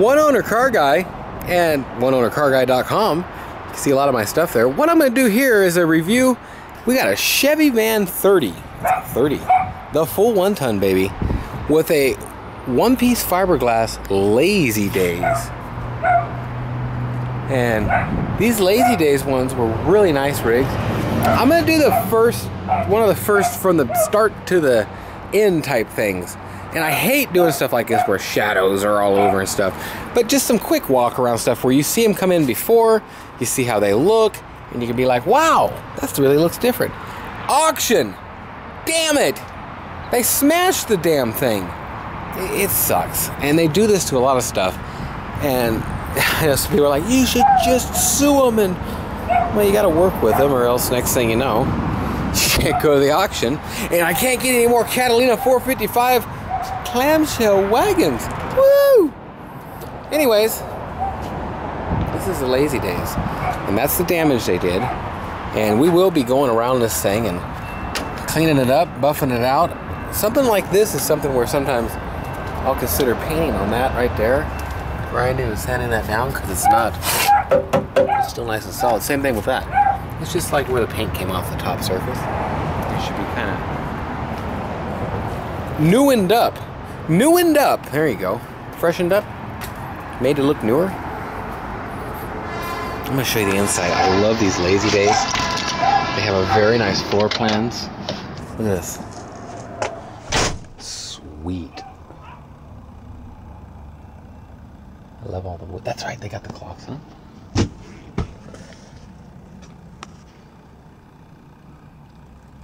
One Owner Car Guy and OneOwnerCarGuy.com. You can see a lot of my stuff there. What I'm going to do here is a review. We got a Chevy Van 30. That's a 30. The full one-ton, baby. With a one-piece fiberglass Lazy Daze. And these Lazy Daze ones were really nice rigs. I'm going to do the first, one of the first from the start to the end type things. And I hate doing stuff like this where shadows are all over and stuff. But just some quick walk around stuff where you see them come in before, you see how they look, and you can be like, wow, that really looks different. Auction! Damn it! They smashed the damn thing. It sucks. And they do this to a lot of stuff. And you know, some people are like, you should just sue them. And, well, you got to work with them or else next thing you know, you can't go to the auction. And I can't get any more Catalina 455 clamshell wagons. Woo! Anyways, this is the Lazy Daze, and that's the damage they did. And we will be going around this thing and cleaning it up, buffing it out. Something like this is something where sometimes I'll consider painting on that right there. Grinding and sanding that down because it's still nice and solid. Same thing with that. It's just like where the paint came off the top surface. It should be kind of newened up, there you go, freshened up, made to look newer. I'm going to show you the inside. I love these Lazy Daze. They have a very nice floor plans. Look at this, sweet. I love all the wood. That's right, they got the clocks, huh?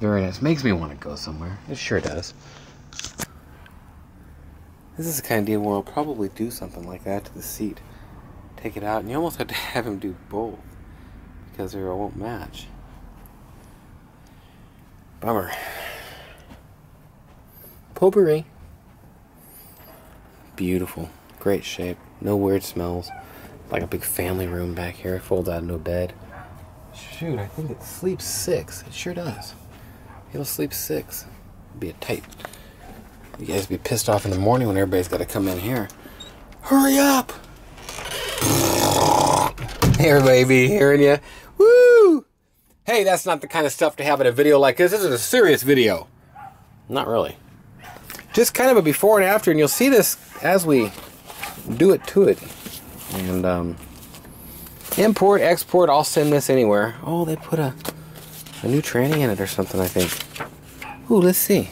Very nice, makes me want to go somewhere, it sure does. This is the kind of deal where I'll probably do something like that to the seat. Take it out, and you almost have to have him do both, because or it won't match. Bummer. Potpourri. Beautiful. Great shape. No weird smells. Like a big family room back here. It folds out into a bed. Shoot, I think it sleeps 6. It sure does. It'll sleep 6. It'll be a tight... You guys be pissed off in the morning when everybody's got to come in here. Hurry up! Everybody be hearing you. Woo! Hey, that's not the kind of stuff to have in a video like this. This is a serious video. Not really. Just kind of a before and after, and you'll see this as we do it to it. And import, export, I'll send this anywhere. Oh, they put a new tranny in it or something, I think. Ooh, let's see.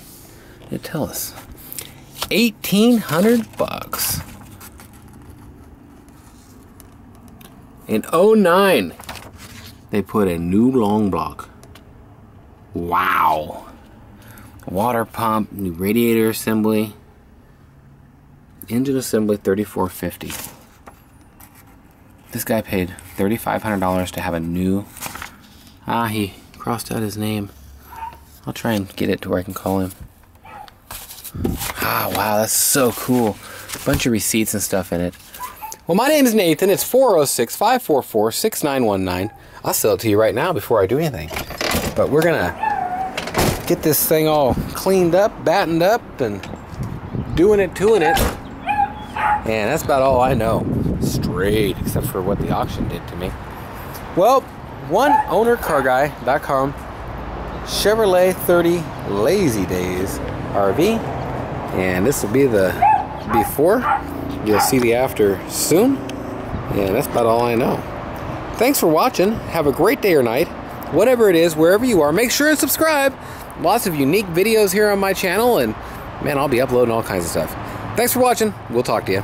They tell us. $1,800 bucks in 09 they put a new long block. Wow. Water pump, new radiator assembly, engine assembly, $3,450. This guy paid $3,500 to have a new, he crossed out his name. I'll try and get it to where I can call him. Ah, wow, that's so cool. A bunch of receipts and stuff in it. Well, my name is Nathan. It's 406-544-6919. I'll sell it to you right now before I do anything. But we're going to get this thing all cleaned up, battened up, and doing it, toing it. And that's about all I know. Straight, except for what the auction did to me. Well, OneOwnerCarGuy.com. Chevrolet 30 Lazy Daze RV, and this will be the before. You'll see the after soon, and that's about all I know. Thanks for watching. Have a great day or night, whatever it is, wherever you are. Make sure and subscribe. Lots of unique videos here on my channel, and man, I'll be uploading all kinds of stuff. Thanks for watching. We'll talk to you.